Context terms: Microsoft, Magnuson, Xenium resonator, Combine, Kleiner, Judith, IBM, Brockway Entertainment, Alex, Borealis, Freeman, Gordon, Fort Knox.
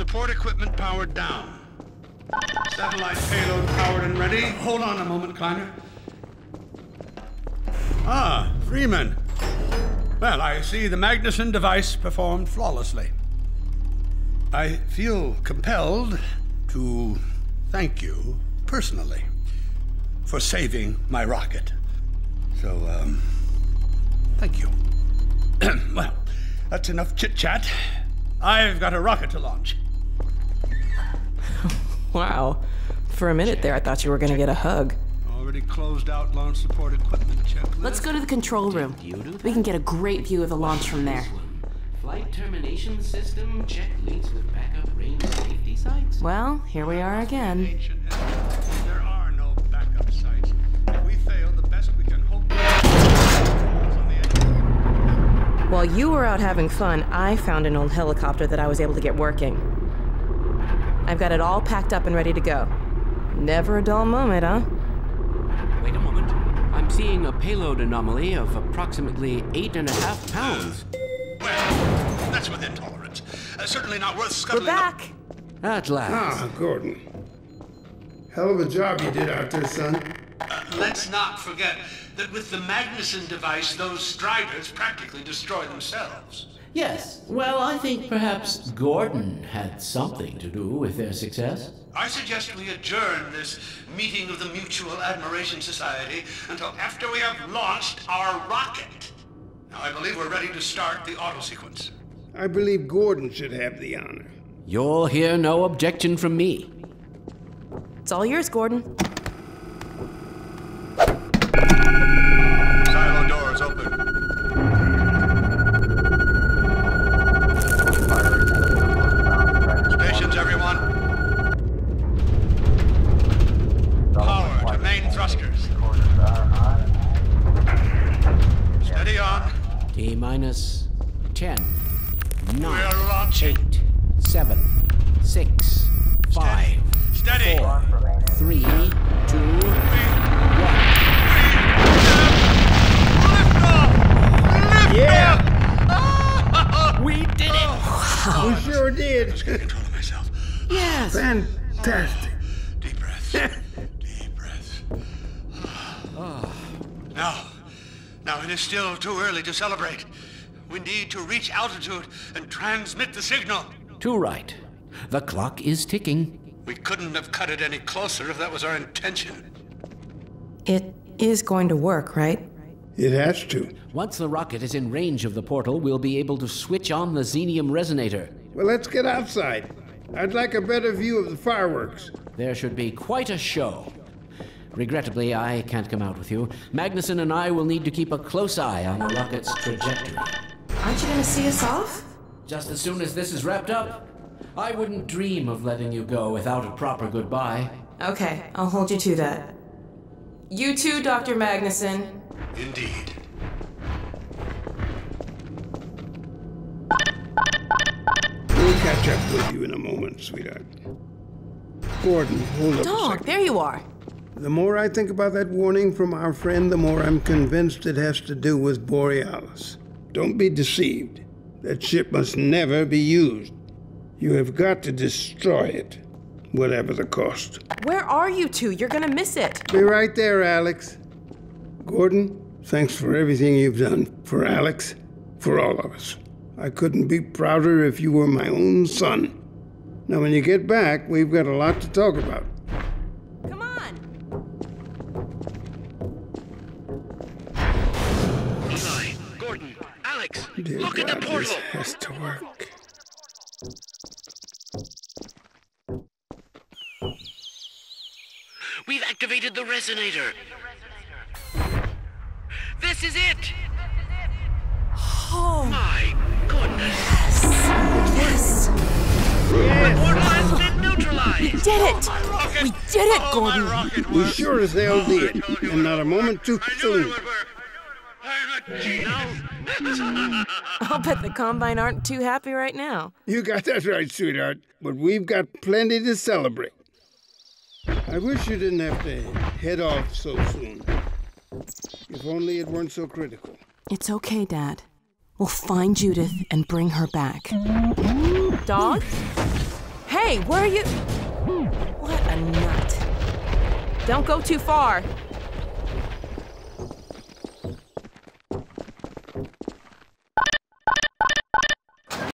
Support equipment powered down. Satellite payload powered and ready. Hold on a moment, Kleiner. Ah, Freeman. Well, I see the Magnuson device performed flawlessly. I feel compelled to thank you personally for saving my rocket. So, thank you. Well, that's enough chit-chat. I've got a rocket to launch. Wow. For a minute there, I thought you were going to get a hug. Already closed out launch support equipment checklist. Let's go to the control room. We can get a great view of the launch from there. Flight termination system check leads with backup range safety sites. Well, here we are again. There are no backup sites. If we fail, the best we can hope. While you were out having fun, I found an old helicopter that I was able to get working. I've got it all packed up and ready to go. Never a dull moment, huh? Wait a moment. I'm seeing a payload anomaly of approximately 8.5 pounds. Well, that's within tolerance. Certainly not worth scuttling. We're back! At last. Ah, Gordon. Hell of a job you did out there, son. Let's not forget that with the Magnuson device, those striders practically destroy themselves. Yes. Well, I think perhaps Gordon had something to do with their success. I suggest we adjourn this meeting of the Mutual Admiration Society until after we have launched our rocket. Now, I believe we're ready to start the auto sequence. I believe Gordon should have the honor. You'll hear no objection from me. It's all yours, Gordon. Silo doors open. Stations, everyone. Power to main thrusters. Steady on. T-minus 10, 9, we're launching. 8, 7, 6, 5, steady. 4, 3, 2, 1. Lift off! Yeah! Oh, we did it! Wow. We sure did. I was getting control of myself. Yes. Fantastic. Oh, deep breath. Deep breath. Oh. Now, it is still too early to celebrate. We need to reach altitude and transmit the signal. Too right. The clock is ticking. We couldn't have cut it any closer if that was our intention. It is going to work, right? It has to. Once the rocket is in range of the portal, we'll be able to switch on the Xenium resonator. Well, let's get outside. I'd like a better view of the fireworks. There should be quite a show. Regrettably, I can't come out with you. Magnuson and I will need to keep a close eye on the rocket's trajectory. Aren't you going to see us off? Just as soon as this is wrapped up. I wouldn't dream of letting you go without a proper goodbye. Okay, I'll hold you to that. You too, Dr. Magnuson. Indeed. We'll catch up with you in a moment, sweetheart. Gordon, hold up. Dog, there you are. The more I think about that warning from our friend, the more I'm convinced it has to do with Borealis. Don't be deceived. That ship must never be used. You have got to destroy it, whatever the cost. Where are you two? You're gonna miss it. Be right there, Alex. Gordon, thanks for everything you've done. For Alex, for all of us. I couldn't be prouder if you were my own son. Now, when you get back, we've got a lot to talk about. Dear look God, at the portal! This has to work. We've activated the resonator. This is it! Oh my goodness! Yes! The portal has been neutralized! We did it! Oh, we did it, Gordon! We sure as hell did. And not a moment too soon. I'll bet the Combine aren't too happy right now. You got that right, sweetheart. But we've got plenty to celebrate. I wish you didn't have to head off so soon. If only it weren't so critical. It's okay, Dad. We'll find Judith and bring her back. Dog? Hey, where are you? What a nut. Don't go too far.